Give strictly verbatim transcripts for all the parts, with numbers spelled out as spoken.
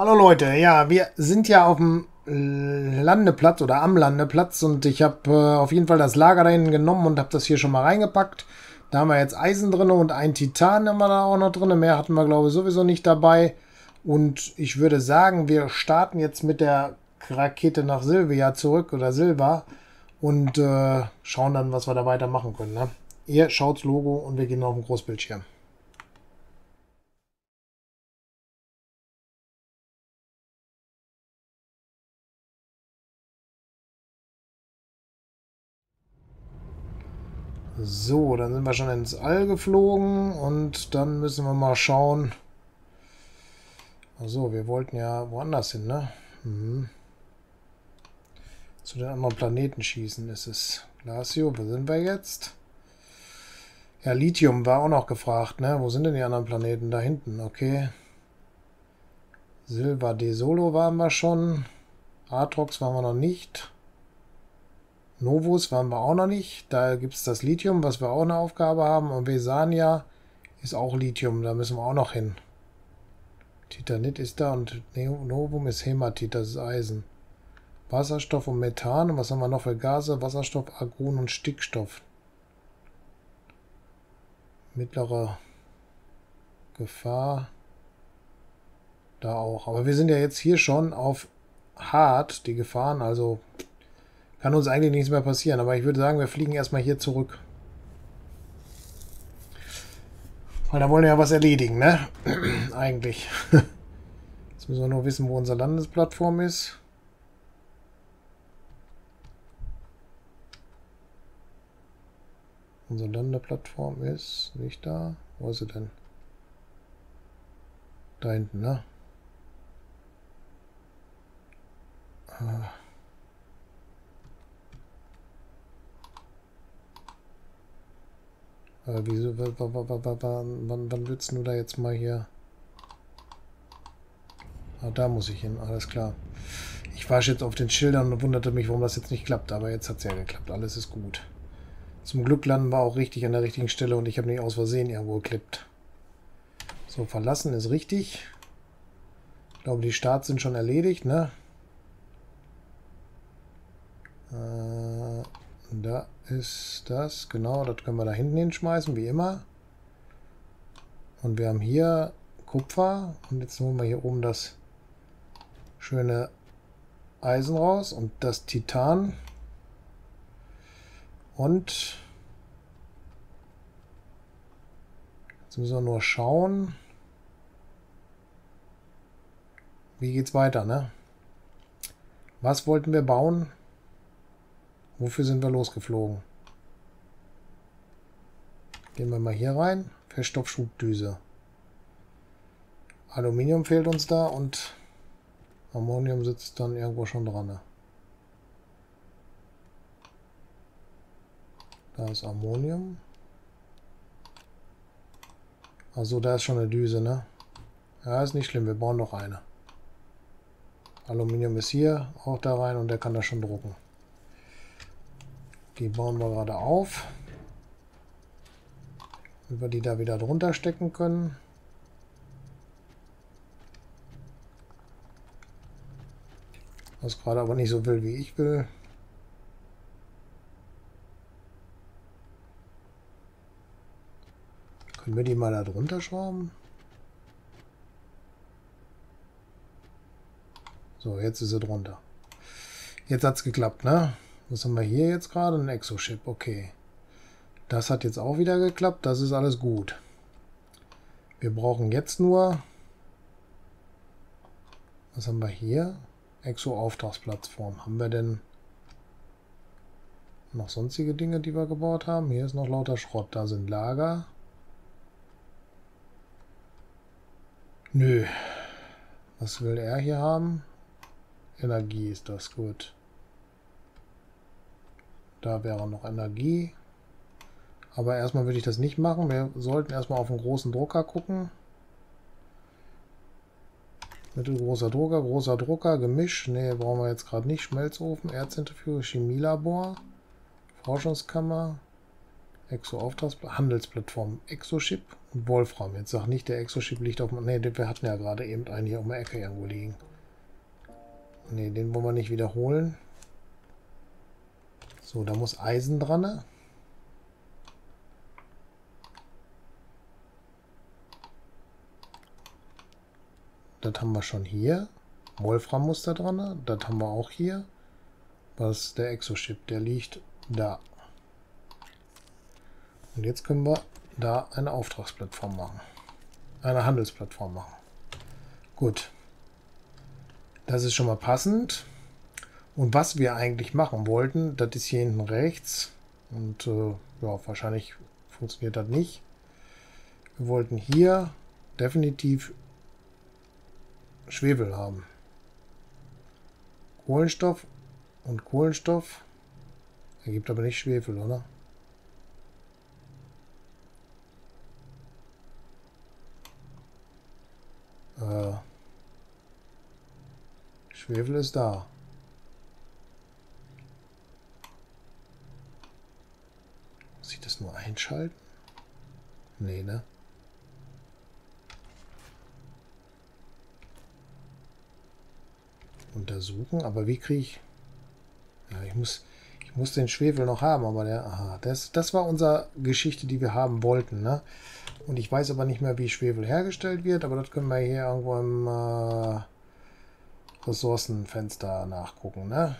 Hallo Leute, ja, wir sind ja auf dem Landeplatz oder am Landeplatz und ich habe äh, auf jeden Fall das Lager da hinten genommen und habe das hier schon mal reingepackt. Da haben wir jetzt Eisen drin und ein Titan haben wir da auch noch drin. Mehr hatten wir, glaube ich, sowieso nicht dabei. Und ich würde sagen, wir starten jetzt mit der Rakete nach Silvia zurück oder Silva und äh, schauen dann, was wir da weiter machen können. Ne? Ihr schaut's Logo und wir gehen auf den Großbildschirm. So, dann sind wir schon ins All geflogen und dann müssen wir mal schauen. Also, wir wollten ja woanders hin, ne? Mhm. Zu den anderen Planeten schießen ist es. Glacio, wo sind wir jetzt? Ja, Lithium war auch noch gefragt, ne? Wo sind denn die anderen Planeten? Da hinten, okay. Silva de Solo waren wir schon. Atrox waren wir noch nicht. Novus waren wir auch noch nicht. Da gibt es das Lithium, was wir auch eine Aufgabe haben. Und Vesania ist auch Lithium. Da müssen wir auch noch hin. Titanit ist da und Novum ist Hämatit. Das ist Eisen. Wasserstoff und Methan. Und was haben wir noch für Gase? Wasserstoff, Argon und Stickstoff. Mittlere Gefahr. Da auch. Aber wir sind ja jetzt hier schon auf Hard. Die Gefahren, also... Kann uns eigentlich nichts mehr passieren, aber ich würde sagen, wir fliegen erstmal hier zurück. Weil da wollen wir ja was erledigen, ne? Eigentlich. Jetzt müssen wir nur wissen, wo unsere Landesplattform ist. Unsere Landeplattform ist nicht da. Wo ist sie denn? Da hinten, ne? Ah. Wieso, wann, wann willst du da jetzt mal hier? Ah, da muss ich hin, alles klar. Ich war jetzt auf den Schildern und wunderte mich, warum das jetzt nicht klappt, aber jetzt hat es ja geklappt, alles ist gut. Zum Glück landen wir auch richtig an der richtigen Stelle und ich habe nicht aus Versehen irgendwo geklippt. So, verlassen ist richtig. Ich glaube, die Starts sind schon erledigt, ne? Äh... Da ist das, genau, das können wir da hinten hinschmeißen, wie immer. Und wir haben hier Kupfer und jetzt holen wir hier oben das schöne Eisen raus und das Titan. Und jetzt müssen wir nur schauen, wie geht's weiter, ne? Was wollten wir bauen? Wofür sind wir losgeflogen? Gehen wir mal hier rein. Feststoffschubdüse. Aluminium fehlt uns da und Ammonium sitzt dann irgendwo schon dran. Ne? Da ist Ammonium. Achso, da ist schon eine Düse, ne? Ja, ist nicht schlimm. Wir bauen noch eine. Aluminium ist hier auch da rein und der kann das schon drucken. Die bauen wir gerade auf, damit wir die da wieder drunter stecken können. Was gerade aber nicht so will, wie ich will. Können wir die mal da drunter schrauben? So, jetzt ist sie drunter. Jetzt hat es geklappt, ne? Was haben wir hier jetzt gerade? Ein Exoship, okay. Das hat jetzt auch wieder geklappt, das ist alles gut. Wir brauchen jetzt nur... Was haben wir hier? Exo-Auftragsplattform. Haben wir denn noch sonstige Dinge, die wir gebaut haben? Hier ist noch lauter Schrott, da sind Lager. Nö. Was will er hier haben? Energie ist das, gut. Da wäre noch Energie. Aber erstmal würde ich das nicht machen. Wir sollten erstmal auf einen großen Drucker gucken. Mittelgroßer Drucker, großer Drucker, Gemisch. Ne, brauchen wir jetzt gerade nicht. Schmelzofen, Erzzentrifuge, Chemielabor, Forschungskammer, Exo-Auftragsplattform, Handelsplattform Exoship und Wolfram. Jetzt sag nicht, der Exoship liegt auf dem... Ne, wir hatten ja gerade eben einen hier um der Ecke irgendwo liegen. Ne, den wollen wir nicht wiederholen. So, da muss Eisen dran. Ne? Das haben wir schon hier. Wolfram muss da dran. Ne? Das haben wir auch hier. Was ist der Exoship? Der liegt da. Und jetzt können wir da eine Auftragsplattform machen. Eine Handelsplattform machen. Gut. Das ist schon mal passend. Und was wir eigentlich machen wollten, das ist hier hinten rechts. Und äh, ja, wahrscheinlich funktioniert das nicht. Wir wollten hier definitiv Schwefel haben. Kohlenstoff und Kohlenstoff. Ergibt aber nicht Schwefel, oder? Äh, Schwefel ist da. Muss ich das nur einschalten? Nee, ne? Untersuchen, aber wie kriege ich... Ja, ich muss, ich muss den Schwefel noch haben, aber der... Aha, das, das war unsere Geschichte, die wir haben wollten, ne? Und ich weiß aber nicht mehr, wie Schwefel hergestellt wird, aber das können wir hier irgendwo im äh, Ressourcenfenster nachgucken, ne?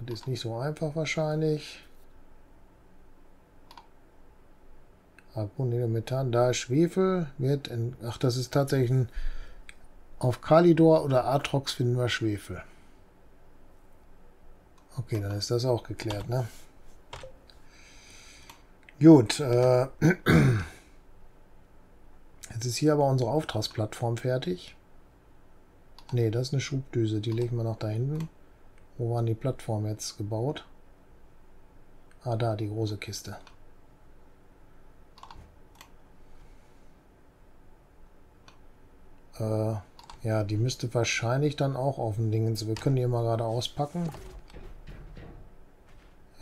Das ist nicht so einfach wahrscheinlich. Carboniger Methan, da ist Schwefel, wird in... Ach, das ist tatsächlich ein... Auf Kalidor oder Atrox finden wir Schwefel. Okay, dann ist das auch geklärt, ne? Gut. Äh, jetzt ist hier aber unsere Auftragsplattform fertig. Ne, das ist eine Schubdüse. Die legen wir noch da hinten. Wo waren die Plattformen jetzt gebaut? Ah, da, die große Kiste. Äh... Ja, die müsste wahrscheinlich dann auch auf dem Dingens. Wir können die mal gerade auspacken.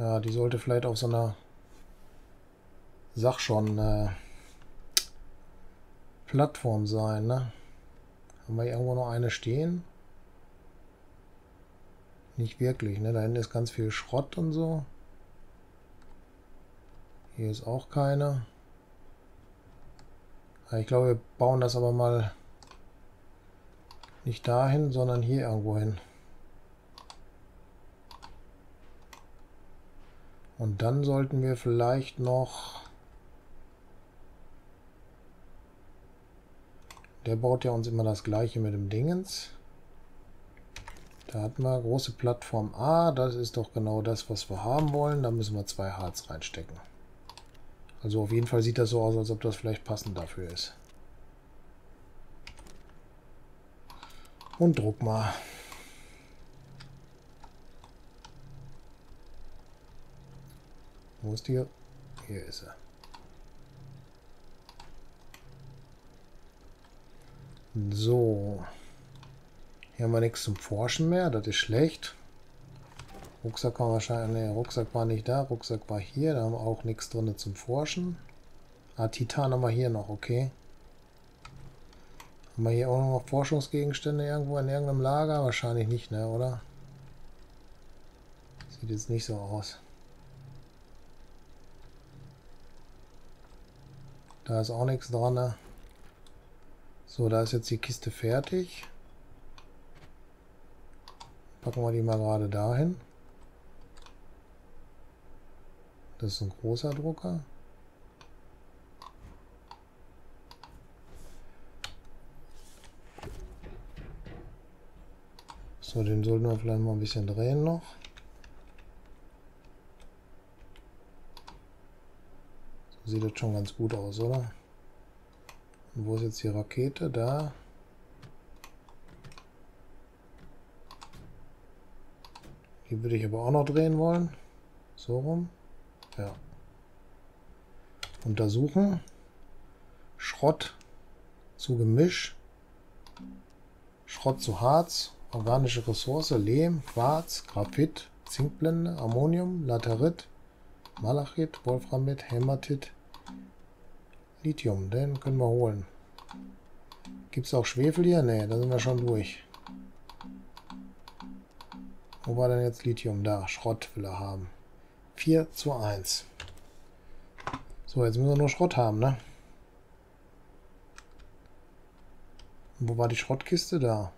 Ja, die sollte vielleicht auf so einer Sach schon äh, Plattform sein, ne? Haben wir hier irgendwo noch eine stehen? Nicht wirklich, ne? Da hinten ist ganz viel Schrott und so. Hier ist auch keine. Ja, ich glaube, wir bauen das aber mal... Nicht dahin, sondern hier irgendwo hin. Und dann sollten wir vielleicht noch... Der baut ja uns immer das gleiche mit dem Dingens. Da hatten wir große Plattform A. Das ist doch genau das, was wir haben wollen. Da müssen wir zwei Harz reinstecken. Also auf jeden Fall sieht das so aus, als ob das vielleicht passend dafür ist. Und druck mal. Wo ist die? Hier ist er. So. Hier haben wir nichts zum Forschen mehr. Das ist schlecht. Rucksack war wahrscheinlich... Ne, Rucksack war nicht da. Rucksack war hier. Da haben wir auch nichts drin zum Forschen. Ah, Titan haben wir hier noch. Okay. Haben wir hier auch noch Forschungsgegenstände irgendwo in irgendeinem Lager? Wahrscheinlich nicht, ne, oder? Sieht jetzt nicht so aus. Da ist auch nichts dran, ne? So, da ist jetzt die Kiste fertig. Packen wir die mal gerade dahin. Das ist ein großer Drucker. So, den sollten wir vielleicht mal ein bisschen drehen noch. So sieht das schon ganz gut aus, oder? Und wo ist jetzt die Rakete? Da. Die würde ich aber auch noch drehen wollen. So rum. Ja. Untersuchen. Schrott zu Gemisch. Schrott zu Harz. Organische Ressource, Lehm, Quarz, Graphit, Zinkblende, Ammonium, Laterit, Malachit, Wolframit, Hämatit, Lithium, den können wir holen. Gibt es auch Schwefel hier? Ne, da sind wir schon durch. Wo war denn jetzt Lithium? Da, Schrott will er haben. vier zu eins. So, jetzt müssen wir nur Schrott haben, ne? Und wo war die Schrottkiste? Da.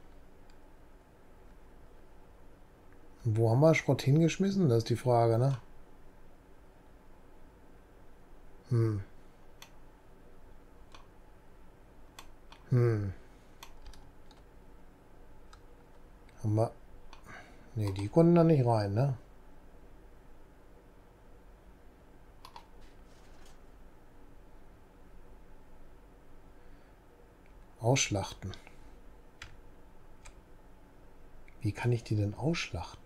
Und wo haben wir Schrott hingeschmissen? Das ist die Frage, ne? Hm. Hm. Haben wir... Ne, die konnten da nicht rein, ne? Ausschlachten. Wie kann ich die denn ausschlachten?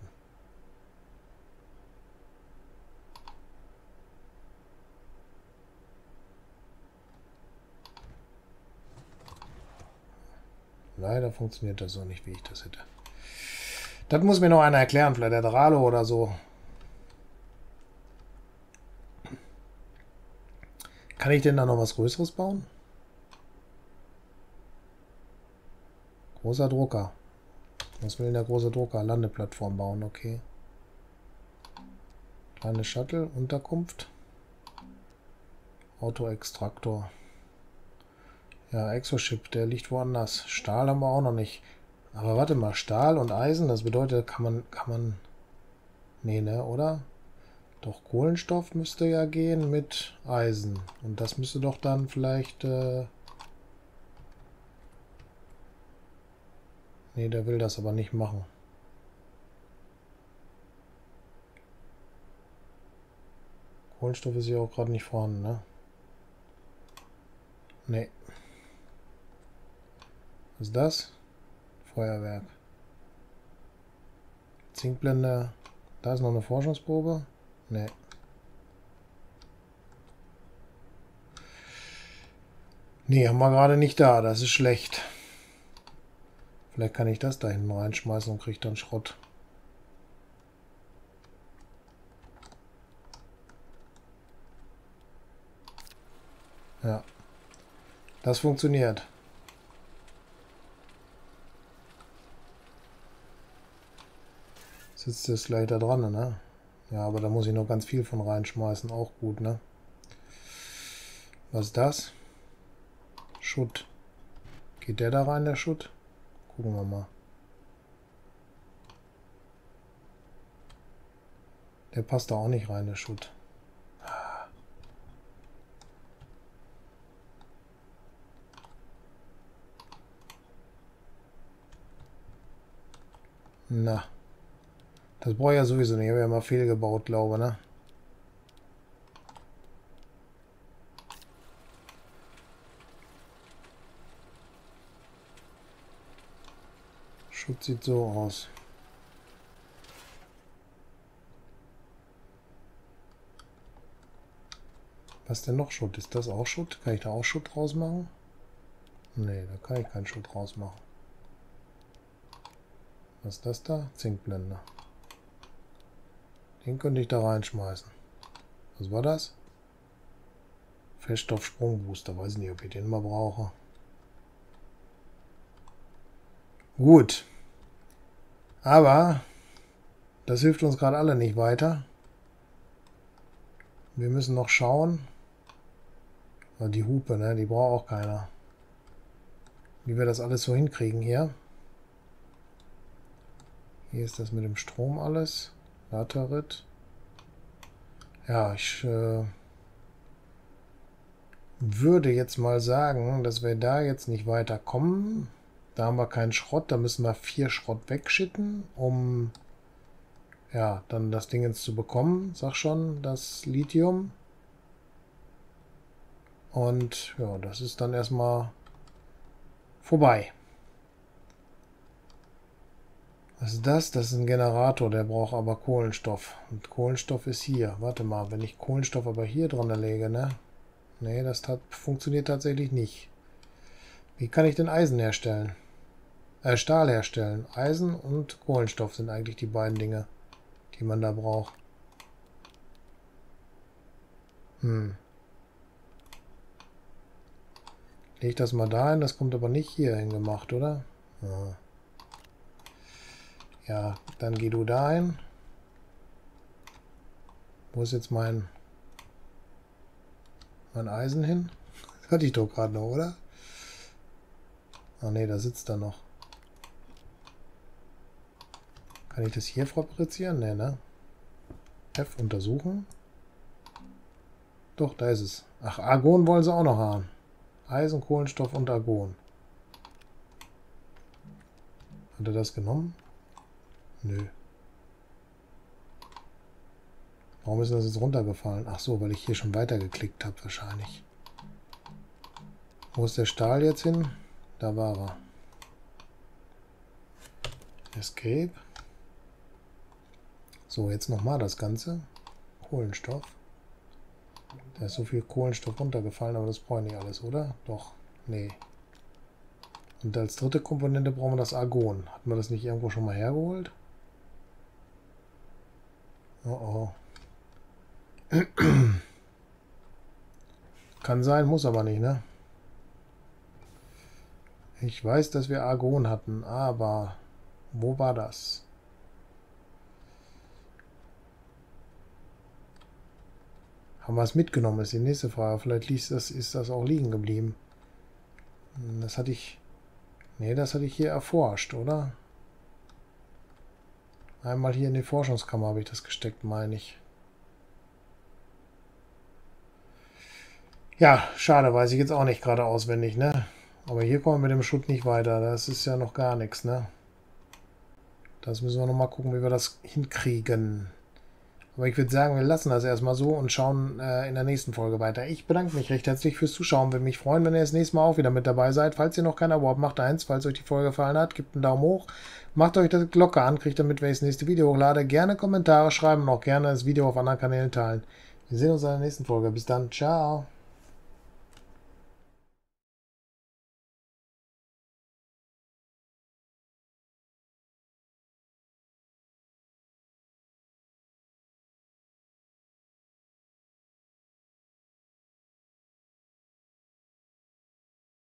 Leider funktioniert das so nicht, wie ich das hätte. Das muss mir noch einer erklären, vielleicht der Ralo oder so. Kann ich denn da noch was Größeres bauen? Großer Drucker. Was will denn der große Drucker? Landeplattform bauen, okay. Kleine Shuttle, Unterkunft. Autoextraktor. Ja, Exoship, der liegt woanders. Stahl haben wir auch noch nicht. Aber warte mal, Stahl und Eisen, das bedeutet, kann man, kann man... Nee, ne, oder? Doch, Kohlenstoff müsste ja gehen mit Eisen. Und das müsste doch dann vielleicht... Äh Ne, der will das aber nicht machen. Kohlenstoff ist ja auch gerade nicht vorhanden, ne? Ne. Was ist das? Feuerwerk. Zinkblende. Da ist noch eine Forschungsprobe. Ne. Ne, haben wir gerade nicht da. Das ist schlecht. Vielleicht kann ich das da hinten reinschmeißen und kriege dann Schrott. Ja. Das funktioniert. Sitzt das gleich da dran, ne? Ja, aber da muss ich noch ganz viel von reinschmeißen. Auch gut, ne? Was ist das? Schutt. Geht der da rein, der Schutt? Gucken wir mal. Der passt da auch nicht rein, der Schutt. Na. Das brauche ich ja sowieso nicht. Ich habe ja mal fehlgebaut, glaube ich, ne? Schutz sieht so aus. Was denn noch Schutt? Ist das auch Schutt? Kann ich da auch Schutt rausmachen? Ne, da kann ich keinen Schutt rausmachen. Was ist das da? Zinkblende. Den könnte ich da reinschmeißen. Was war das? Feststoff-Sprungbooster. Weiß nicht, ob ich den mal brauche. Gut. Aber das hilft uns gerade alle nicht weiter. Wir müssen noch schauen. Die Hupe, ne? Die braucht auch keiner. Wie wir das alles so hinkriegen hier. Hier ist das mit dem Strom alles. Laterit. Ja, ich äh, würde jetzt mal sagen, dass wir da jetzt nicht weiterkommen. Da haben wir keinen Schrott, da müssen wir vier Schrott wegschicken, um ja, dann das Ding jetzt zu bekommen. Sag schon, das Lithium. Und ja, das ist dann erstmal vorbei. Was ist das? Das ist ein Generator, der braucht aber Kohlenstoff. Und Kohlenstoff ist hier. Warte mal, wenn ich Kohlenstoff aber hier dran lege, ne? Ne, das tat, funktioniert tatsächlich nicht. Wie kann ich denn Eisen herstellen? Äh, Stahl herstellen. Eisen und Kohlenstoff sind eigentlich die beiden Dinge, die man da braucht. Hm. Lege ich das mal dahin, das kommt aber nicht hier hin gemacht, oder? Ja. Ja, dann geh du dahin. Wo ist jetzt mein, mein Eisen hin? Das hatte ich doch gerade noch, oder? Ach ne, da sitzt er noch. Kann ich das hier fabrizieren? Ne, ne? F untersuchen. Doch, da ist es. Ach, Argon wollen sie auch noch haben. Eisen, Kohlenstoff und Argon. Hat er das genommen? Nö. Warum ist das jetzt runtergefallen? Ach so, weil ich hier schon weiter geklickt habe wahrscheinlich. Wo ist der Stahl jetzt hin? Da war er. Escape. So, jetzt nochmal das Ganze. Kohlenstoff. Da ist so viel Kohlenstoff runtergefallen, aber das brauchen wir nicht alles, oder? Doch, nee. Und als dritte Komponente brauchen wir das Argon. Hat man das nicht irgendwo schon mal hergeholt? Oh oh. Kann sein, muss aber nicht, ne? Ich weiß, dass wir Argon hatten, aber wo war das? Haben wir es mitgenommen, ist die nächste Frage. Vielleicht liegt das, ist das auch liegen geblieben. Das hatte ich... Ne, das hatte ich hier erforscht, oder? Einmal hier in die Forschungskammer habe ich das gesteckt, meine ich. Ja, schade, weiß ich jetzt auch nicht gerade auswendig, ne? Aber hier kommen wir mit dem Schutt nicht weiter. Das ist ja noch gar nichts, ne? Das müssen wir nochmal gucken, wie wir das hinkriegen. Aber ich würde sagen, wir lassen das erstmal so und schauen äh, in der nächsten Folge weiter. Ich bedanke mich recht herzlich fürs Zuschauen. Würde mich freuen, wenn ihr das nächste Mal auch wieder mit dabei seid. Falls ihr noch kein Abo habt, macht eins. Falls euch die Folge gefallen hat, gebt einen Daumen hoch. Macht euch das Glocke an, kriegt damit, wenn ich das nächste Video hochlade. Gerne Kommentare schreiben und auch gerne das Video auf anderen Kanälen teilen. Wir sehen uns in der nächsten Folge. Bis dann. Ciao.